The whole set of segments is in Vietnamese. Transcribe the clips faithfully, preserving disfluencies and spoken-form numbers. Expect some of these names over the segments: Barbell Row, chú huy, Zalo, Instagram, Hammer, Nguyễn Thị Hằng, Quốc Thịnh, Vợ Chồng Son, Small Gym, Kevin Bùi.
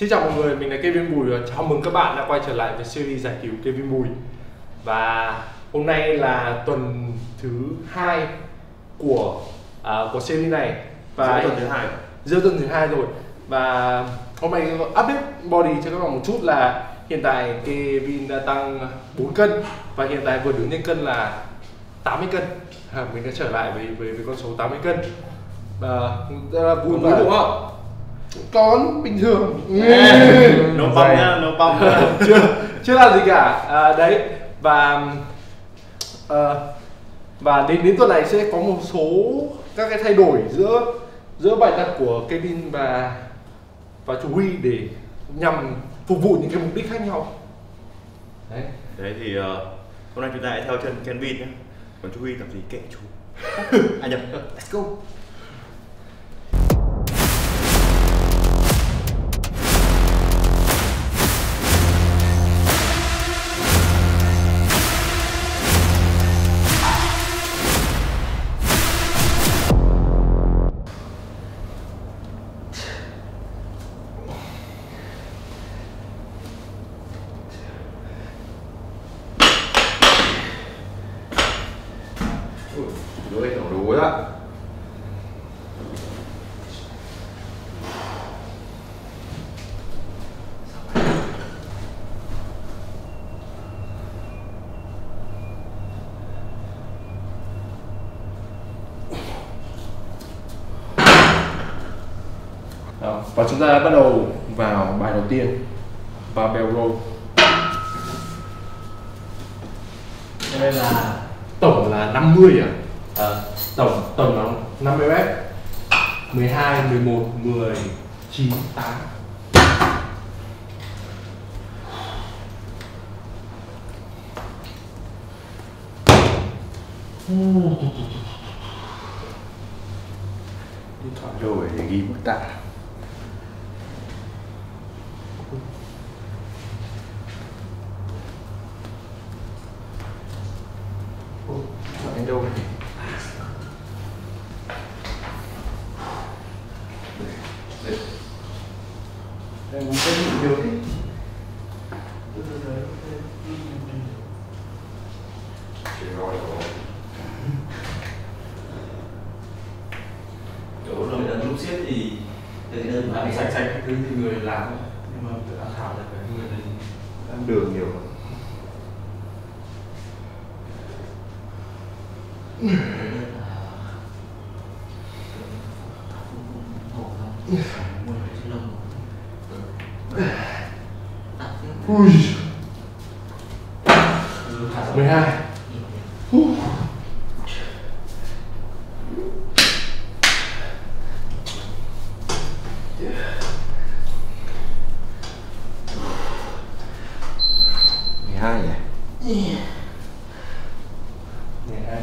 Xin chào mọi người, mình là Kevin Bùi và chào mừng các bạn đã quay trở lại với series giải cứu Kevin Bùi. Và hôm nay là tuần thứ hai của à, của series này. Và giữa tuần thứ hai, giữa tuần thứ hai rồi. Và hôm nay update body cho các bạn một chút là hiện tại Kevin đã tăng bốn cân và hiện tại vừa đứng lên cân là tám mươi cân. À, mình đã trở lại với với, với con số tám mươi cân. Và vui vui đúng không? Con bình thường. Nó bong nha, nó bong. Chưa, chưa làm gì cả. À, đấy. Và à, và đến đến tuần này sẽ có một số các cái thay đổi giữa giữa bài tập của Kevin và và chú Huy để nhằm phục vụ những cái mục đích khác nhau. Đấy. Đấy thì uh, hôm nay chúng ta hãy theo chân Kevin nhé. Còn chú Huy làm gì kệ chú. À nhập. Let's go. Đuối đổ đuối đó. Đó, và chúng ta đã bắt đầu vào bài đầu tiên, Barbell Row. Đây là tổng là năm mươi à? À, tổng tổng là năm mươi rep, mười hai, mười một, mười, chín, tám. Điện thoại rồi để ghi mức tạ. Em muốn cái gì được ấy. Rồi chỗ là lúc siết thì làm sạch sạch cái thứ thì người làm, nhưng mà phải tham khảo là phải người này ăn đường nhiều. Ui. mười hai. Ui. mười hai nhỉ? mười hai.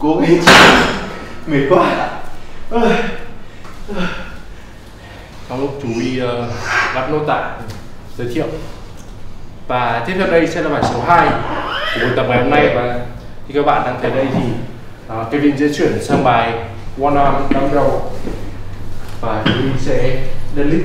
Cố gắng mệt quá. Trong lúc chú Huy uh, bắt nốt tạng giới thiệu. Và tiếp theo đây sẽ là bài số hai của buổi tập ngày hôm nay. Và thì các bạn đang thấy đây thì uh, Kevin sẽ chuyển sang bài One Arm Dumbbell Row và chú Huy sẽ deadlift.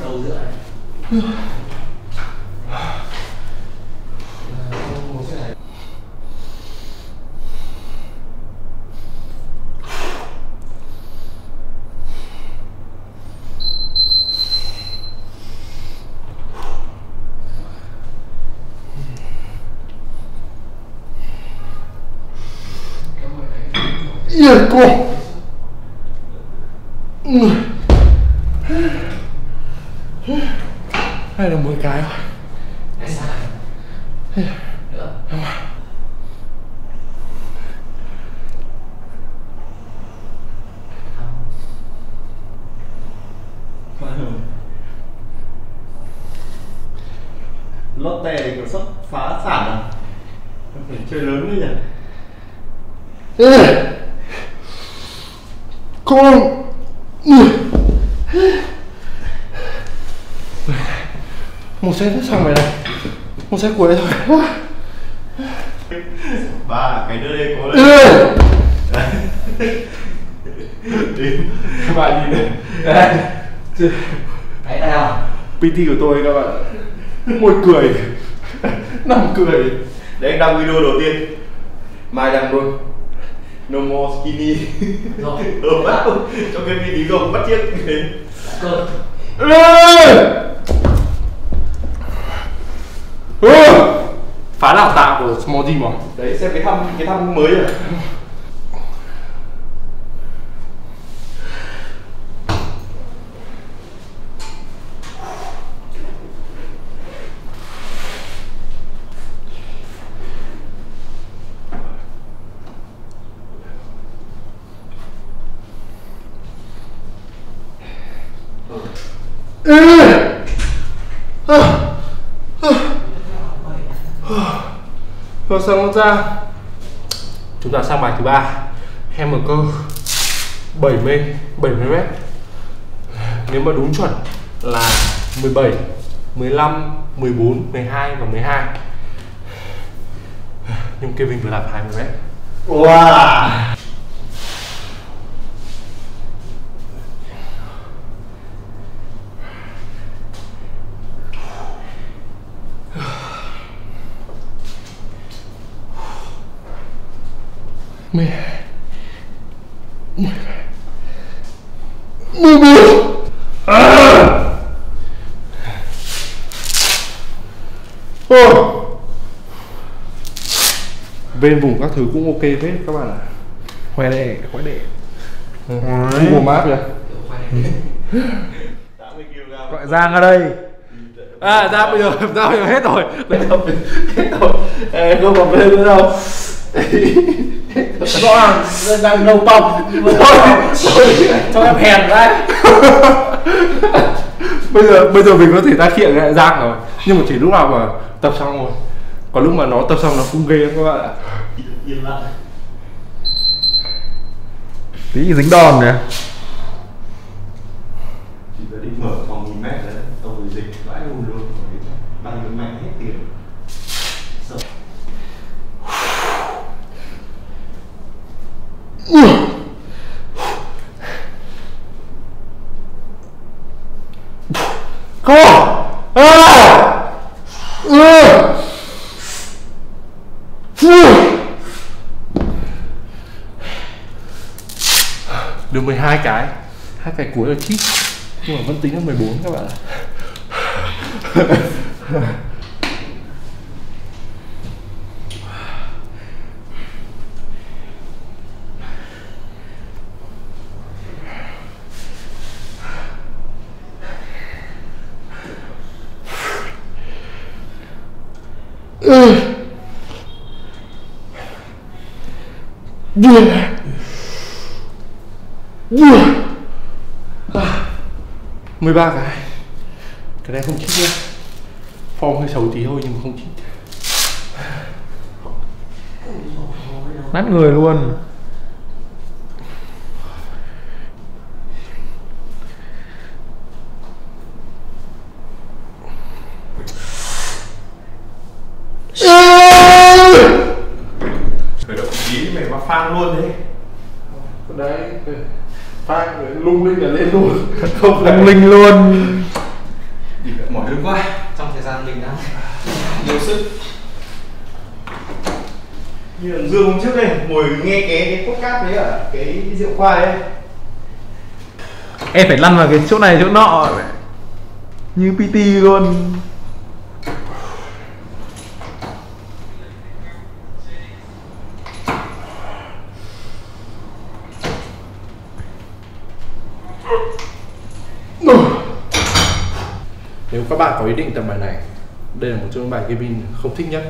Yeah, cool. Đây là mười cái rồi. Lót tè thì còn sắp phá sản à? Phải chơi lớn nữa nhỉ? Con một set nữa xong rồi này, một set cuối đây thôi. Ba cái đứa đây có đấy. Các bạn nhìn đây, cái nào pê tê của tôi các bạn, môi cười, nằm cười, Đấy, anh đăng video đầu tiên mai đăng luôn no more skinny rồi. Ở mắt cho cái vị trí gồng bắt chiếc đến cơ. Phá đào tạo của Small Gym rồi. Đấy, xem cái thăm cái thăm mới rồi. Rồi xong ra chúng ta sang bài thứ ba, Hammer cơ bảy mươi bảy mươi rep. Nếu mà đúng chuẩn là mười bảy, mười lăm, mười bốn, mười hai và mười hai. Nhưng Kevin vừa làm hai mươi rep. Wow. mười mười mười bốn. À. Ôi. Bên vùng các thứ cũng ok hết các bạn ạ. À. Khoe đệ, khoe đệ. Mua mát kìa. Gọi Giang ra đây. À ra bây giờ ra bây giờ hết rồi. Hết rồi. Em không còn bên nữa đâu. Rõ ràng đang đầu bọc cho em hèn ra. Bây giờ bây giờ mình có thể tác hiện lại Giang rồi, nhưng mà chỉ lúc nào mà tập xong rồi, còn lúc mà nó tập xong nó cũng ghê các bạn ạ. Yên lặng tí dính đòn này. Chị đã đi mở phòng nghìn mét đấy, tôi dịch vãi luôn luôn bằng nghìn mét hết tiền. Ui. Khó. À. Ừ. Được mười hai cái. Hai cái cuối là chít. Nhưng mà vẫn tính là mười bốn các bạn ạ. Ừ. Yeah. Yeah. À, mười ba cái. Cái này không chít nhé. Form hơi xấu tí thôi nhưng mà không chít. Nát người luôn. Phang luôn đấy. Đấy, phang lung linh là lên luôn. Không lung linh luôn. Mỏi lưng quá. Trong thời gian mình đã nhiều sức. Như là Dương hôm trước đây, ngồi nghe cái podcast đấy ở cái rượu khoa đấy. Em phải lăn vào cái chỗ này chỗ nọ. Như pê tê luôn. Nếu các bạn có ý định tập bài này, đây là một trong những bài Kevin không thích nhất.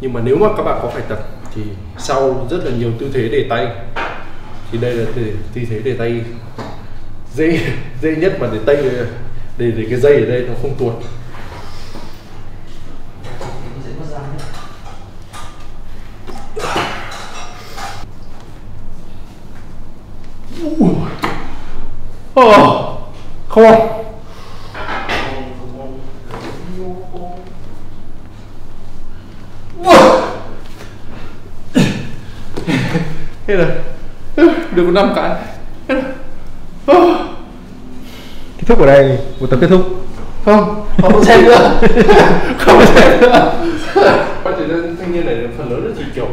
Nhưng mà nếu mà các bạn có phải tập thì sau rất là nhiều tư thế để tay, thì đây là tư thế để tay dễ dễ nhất mà để tay để để cái dây ở đây nó không tuột. Oh, không. Hết rồi. Được năm cái. Kết thúc ở đây, một tập kết thúc. Không, không xem nữa. Không xem nữa. mà từ đây thanh niên này phần lớn là chỉ kiểu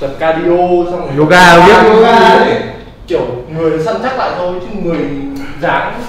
tập cardio xong rồi yoga, yoga, yoga, yoga đấy. Kiểu người săn chắc lại thôi chứ người dáng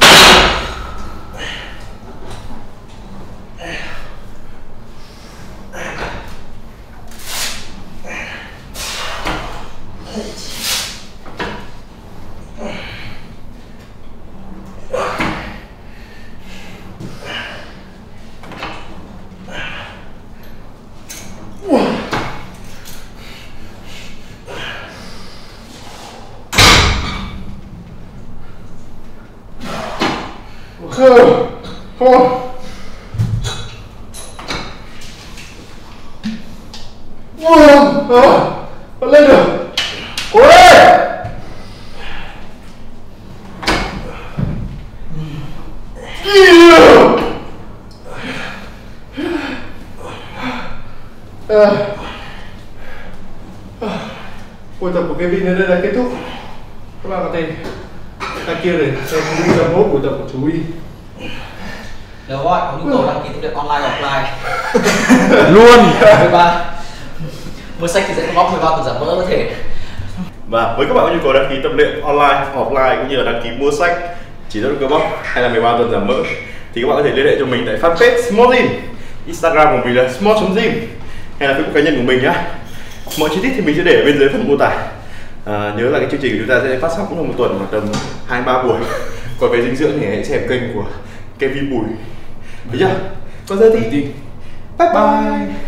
buổi tập của Kevin đến đây là kết thúc. Các bạn có thể đăng ký để xem những tập nốt buổi tập của chú Huy. Được rồi, có nhu cầu đăng ký tập luyện online offline luôn. mười ba Mua sách thì sẽ có mười ba tuần giảm mỡ có thể. Và với các bạn có nhu cầu đăng ký tập luyện online offline cũng như là đăng ký mua sách chỉ dẫn cơ bắp hay là mười ba tuần giảm mỡ thì các bạn có thể liên hệ cho mình tại fanpage Small Gym, Instagram của mình là small chấm gym hay là Facebook cá nhân của mình nhé. Mọi chi tiết thì mình sẽ để ở bên dưới phần mô tả. À, nhớ là cái chương trình của chúng ta sẽ phát sóng trong một tuần khoảng tầm hai ba buổi. Còn về dinh dưỡng thì hãy xem kênh của Kevin Bùi. Bây giờ, còn giờ thì bye bye.